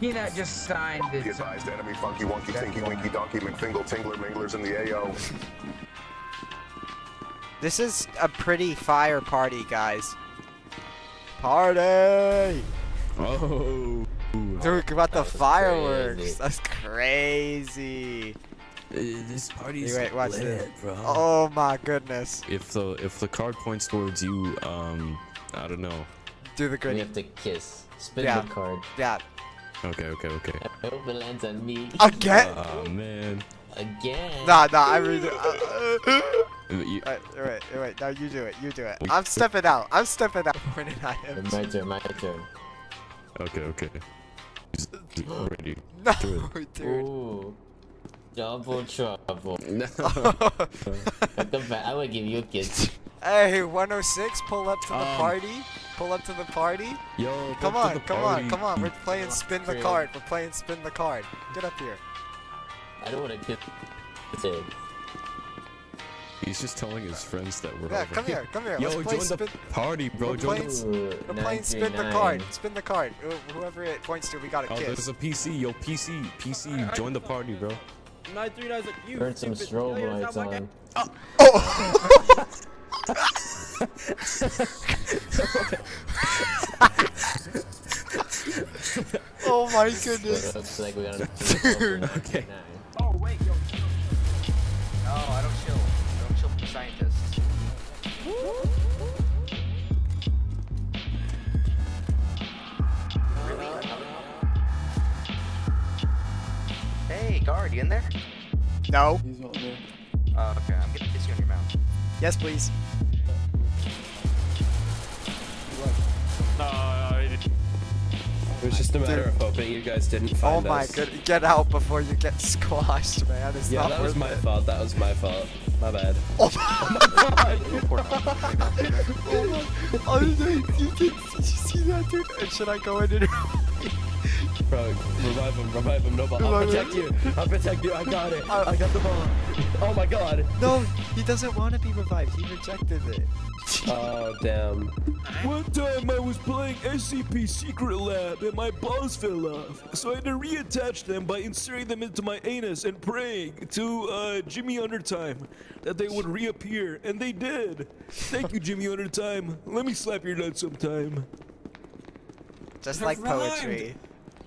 Peanut just signed it. Be advised, enemy funky wonky tinky winky donkey McFingle tingler minglers in the AO. This is a pretty fire party, guys. Party! Oh. Dude, about the fireworks. Crazy. That's crazy. This party's lit, bro. Oh my goodness. If the card points towards you, I don't know. Do the good. We have to kiss. Spin the card. Yeah. Okay, okay, okay. I hope it lands on me. Again? Oh man. Again. Nah, I really. Wait, no, you do it. You do it. I'm stepping out. I'm stepping out. My turn. My turn. Okay, okay. Ready. No, dude. Ooh. Double trouble. No. I would give you a kiss. Hey, 106, pull up to the party. Pull up to the party. Yo, come on, come on, come on. We're playing spin the card. We're playing spin the card. Get up here. I don't want to kiss. He's just telling his friends that we're over. Come here, come here. Yo, let's play spin the party, bro. We're playing spin the card. Spin the card. Whoever it points to, we got a kiss. Oh, there's a PC. Yo, PC, join the party, bro. 939's like you. Burn some strobe lights on. Oh! Oh my goodness. Looks like we got a okay. Oh wait, yo. No, I don't chill. I don't chill for scientists. Hey, guard, you in there? No. He's not there. Oh, okay. I'm gonna kiss you in your mouth. Yes, please. No, he didn't. It was just a matter of hoping you guys didn't find us. Oh my god, get out before you get squashed, man. It's not that was my fault. That was my fault. My bad. Oh my god. Oh, did you see that, dude? And should I go in and... Bro, revive him, no, but I'll protect you. I'll protect you. I got it. I got the bomb. Oh my god. No, he doesn't want to be revived. He rejected it. Oh, damn. One time I was playing SCP Secret Lab and my balls fell off. So I had to reattach them by inserting them into my anus and praying to Jimmy Undertime that they would reappear. And they did. Thank you, Jimmy Undertime. Let me slap your nut sometime. Just like poetry.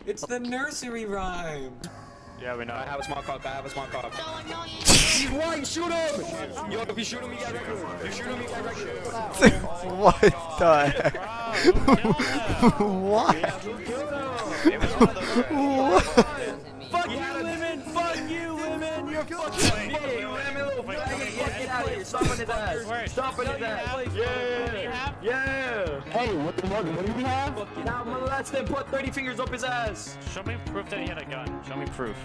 It's the nursery rhyme! Yeah, we know. I have a small cock, I have a small cock. He's white, shoot him! Yo, if you shoot him, you get regular. If you shoot him, you get regular. What the heck? What? What? Fuck you, women! Fuck you, women! You're fucking women! Stop it at Stop it at Yeah! Yeah! Hey, what do we have? Now molest him, put 30 fingers up his ass. Show me proof that he had a gun. Show me proof.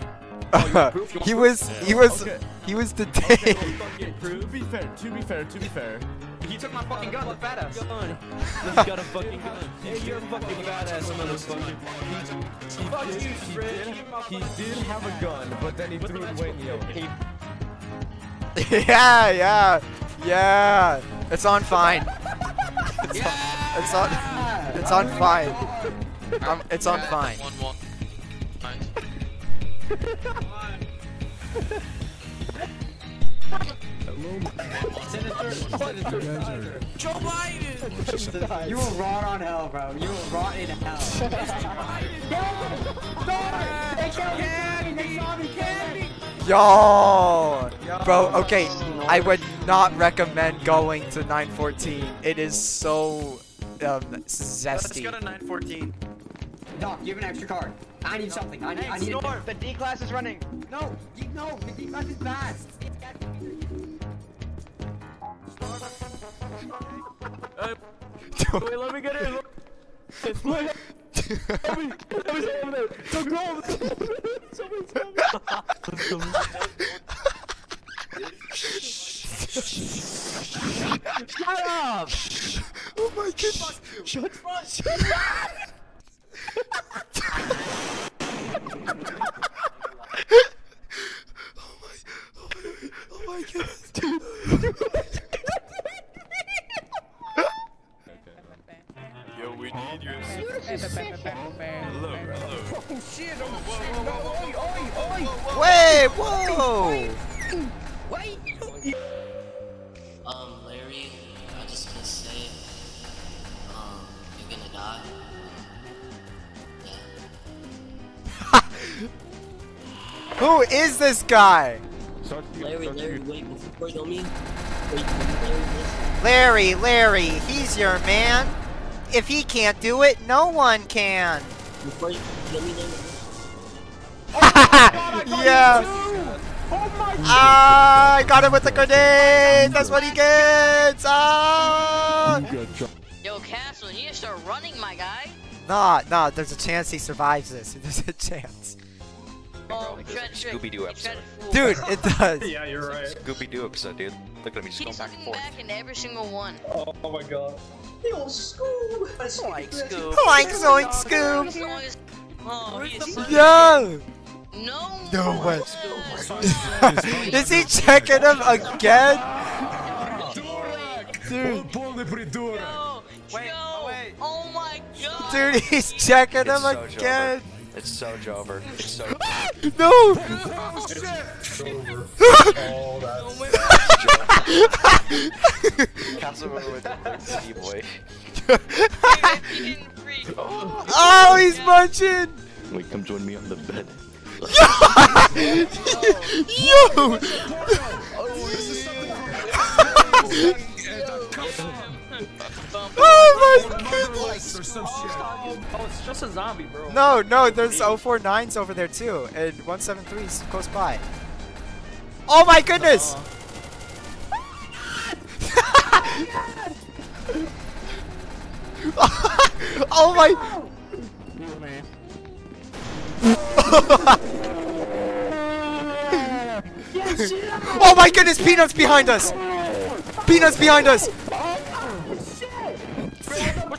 Oh, you want proof? You want he was detained. Okay, well, to be fair. He took my fucking gun, the fat ass. He's got a fucking gun. Hey, you're a fucking badass, motherfucker. He did have a gun, but then he threw it away in the open. Yeah. It's on fine. It's on fine. It's on fine. Senator Joe Biden. You were wrought on hell, bro. You were wrought in hell. Yo, bro. Okay, I would not recommend going to 914. It is so zesty. Let's go to 914. Doc, you have an extra card. I need something. I need the D class is running. No, the D class is bad. Wait, let me get in. Shut up! Oh my goodness! Shut up! Oh my goodness, dude! Yo, we need your assistance. Hello, hello. Oh shit! Oh shit! No! Oi! Oi! Oi! Wait! Whoa! Wait! Larry, I'm just gonna say, you're gonna die. Yeah. Who is this guy? Larry, wait! Before you kill me, wait, Larry, he's your man. If he can't do it, no one can. Before you kill me, Larry. Oh my God, yeah. Oh my God. Ah, I got him with the grenade! That's what he gets! Ah! Yo, Castle, you need to start running, my guy! Nah, there's a chance he survives this. There's a chance. Oh, Scooby Doo episode. Dude, it does! Yeah, you're right. Scooby Doo episode, dude. Look at me, just going back and forth. He's back in every single one. Oh my God. Yo, Scoob! Oink, Scoob! Oink, Zoink, Scoob! Oh, he's... Yo! No way! Is he checking him again? Dude! Wait! Oh my God! Dude, he's checking him again! It's so Jover. It's so no! Oh shit! Oh, he's munching! Wait, come join me on the bed. Yo! Yo! Oh my goodness! Oh, it's just a zombie, bro. No, there's 049s over there too, and 173s close by. Oh my goodness! Oh my! Oh my goodness, Peanut's behind us! Peanut's behind us! We're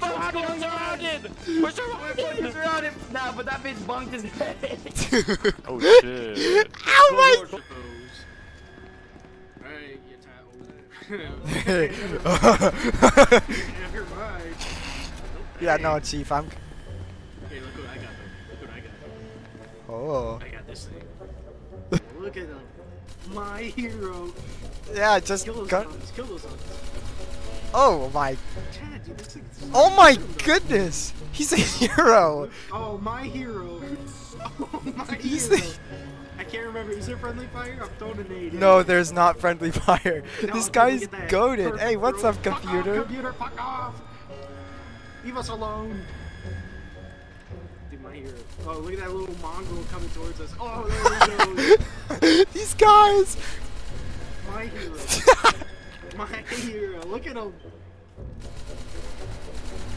surrounded! We're surrounded! We're surrounded! Nah, but that bitch bunked his head. Oh shit. Ow, my... Alright, get tired over there. Yeah, no, Chief, I'm... Hey, look what I got. Oh. I got this thing. Look at him. My hero. Yeah, just kill those zombies. Oh my. Oh my goodness. He's a hero. Oh, my hero. Oh, my hero. I can't remember. Is there friendly fire? I'm throwing a nade. No, there's not friendly fire. No, this guy's goated. Hey, what's up, computer? Fuck off, computer, fuck off. Leave us alone. My hero. Oh, look at that little mongrel coming towards us. Oh, there we go. These guys. My hero. My hero. Look at him.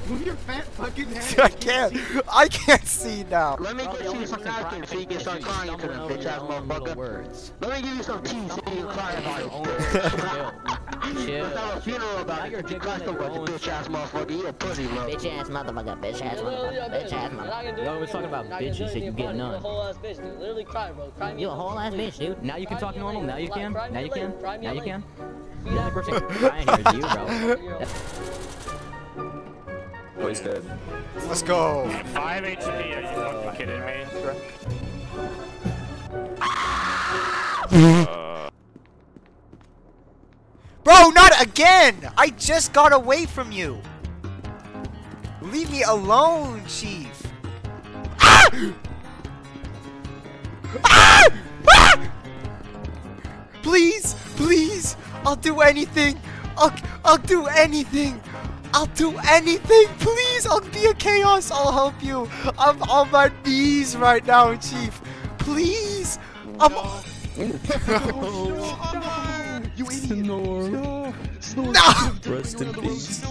Move your fat fucking head. I can't see now. Let me give you some napkins so you can start crying to them, bitch ass motherfucker. Let me give you some tea so you can cry about it. Let's have a funeral about it. You got some bitch ass motherfucker. You a pussy, bro. Bitch ass motherfucker. Bitch ass motherfucker. Bitch ass motherfucker. Yo, we're talking about bitches, so you get none. You a whole ass bitch, dude. Literally cry, bro. Cry me. You a whole ass bitch, dude. Now you can talk normal. Now you can. Now you can. Now you can. You're the only person crying here is you, bro. Oh, he's dead. Let's go! 5 HP, are you fucking kidding me? Bro, not again! I just got away from you! Leave me alone, Chief! Please! I'll do anything! I'll do anything! I'll do anything, please! I'll be a chaos, I'll help you! I'm on my knees right now, Chief! Please! I'm... No! No. You idiot! No! Rest in peace.